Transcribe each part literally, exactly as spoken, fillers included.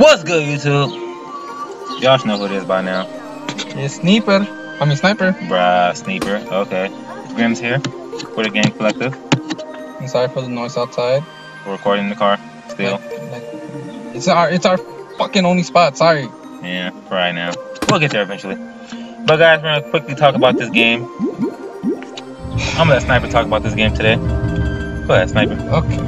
What's good, YouTube? Y'all should know who it is by now. It's Sniper. I mean, Sniper. Bruh, Sniper. Okay. Grim's here. We're the Game Collective. I'm sorry for the noise outside. We're recording in the car. Still. Like, like, it's our it's our fucking only spot. Sorry. Yeah, for right now. We'll get there eventually. But guys, we're going to quickly talk about this game. I'm going to let Sniper talk about this game today. Go ahead, Sniper. Okay.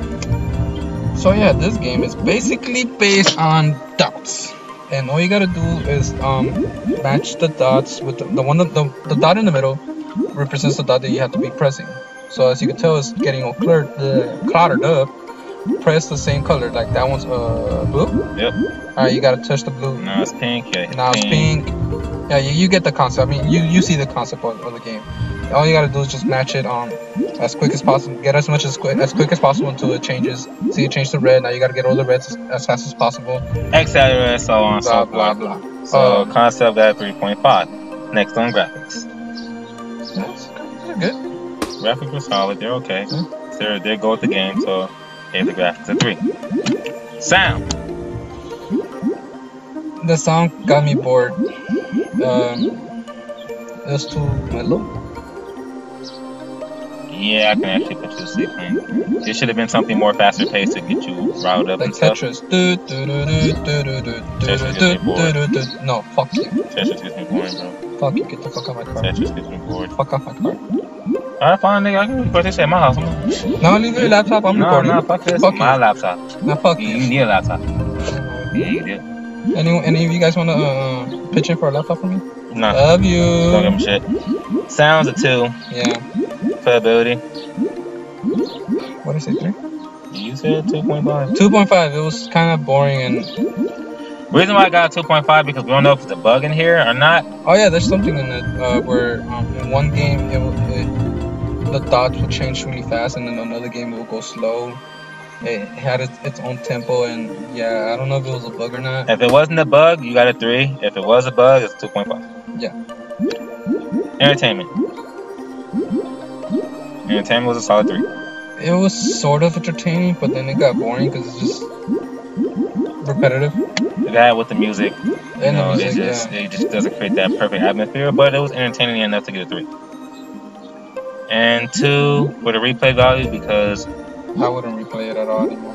So yeah, this game is basically based on dots, and all you gotta do is um, match the dots with the, the one that the, the dot in the middle represents the dot that you have to be pressing. So as you can tell, it's getting all cleared, uh, cluttered up. Press the same color, like that one's uh, blue. Yep. All right, you gotta touch the blue. Now it's pink. Yeah. Now it's pink. Yeah, you, you get the concept. I mean, you you see the concept of, of the game. All you gotta do is just match it um as quick as possible. Get as much as quick as quick as possible until it changes. So you change to red. Now you gotta get all the reds as fast as possible. Etc. So on and so blah blah blah. So um, concept at three point five. Next on graphics. That's good. Graphics were solid. They're okay. Mm-hmm. They're they go with the game. So gave the graphics a three. Sound. The sound got me bored. Um, it was too mellow. Yeah, I can actually put you to sleep. It should have been something more faster paced to get you riled up. Like and stuff. Tetris. Do, do, do, do, do, do, Tetris do, do, do, do, do. No, fuck you. Tetris gets me bored, bro. Fuck you, get the fuck out my car. Tetris gets me bored. Fuck off my car. Alright, fine, nigga. I can record this at my house. Gonna... No, leave your laptop. I'm no, recording. No, no, fuck this. Fuck my you. Laptop. No, fuck you. You need a laptop. Yeah, you do. Any, any of you guys want to uh, pitch in for a laptop for me? No. Love you. Don't give me shit. Sounds a two. Yeah. Playability. What did I say, three? You said two point five. two point five, it was kind of boring. And reason why I got two point five because we don't know if it's a bug in here or not. Oh yeah, there's something in it uh, where um, in one game it will, it, the dots will change really fast, and in another game it will go slow. It had its, its own tempo, and yeah, I don't know if it was a bug or not. If it wasn't a bug, you got a three. If it was a bug, it's two point five. Yeah. Entertainment. Entertainment was a solid three. It was sort of entertaining, but then it got boring because it's just repetitive. That with the music, you and know, the music, it just yeah. it just doesn't create that perfect atmosphere. But it was entertaining enough to get a three. And two for the replay value because I wouldn't replay it at all anymore.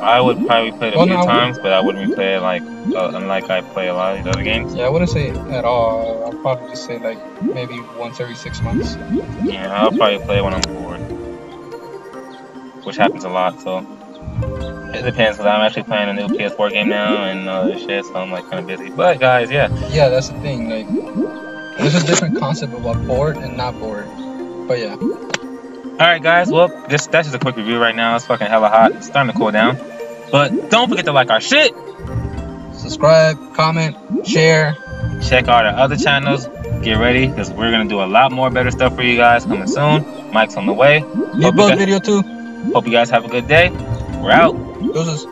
I would probably play it a well, few no, times, I but I wouldn't replay it like uh, unlike I play a lot of other games. Yeah, I wouldn't say at all. I'll probably just say like maybe once every six months. Yeah, I'll probably play when I'm bored, which happens a lot. So it depends, because I'm actually playing a new P S four game now and all this shit, so I'm like kind of busy. But guys, yeah. Yeah, that's the thing. Like, there's a different concept about bored and not bored. But yeah. Alright guys, well, this, that's just a quick review right now. It's fucking hella hot. It's starting to cool down. But don't forget to like our shit. Subscribe, comment, share. Check out our other channels. Get ready, because we're going to do a lot more better stuff for you guys coming soon. Mike's on the way. Leave both video too. Hope you guys have a good day. We're out. Deuces.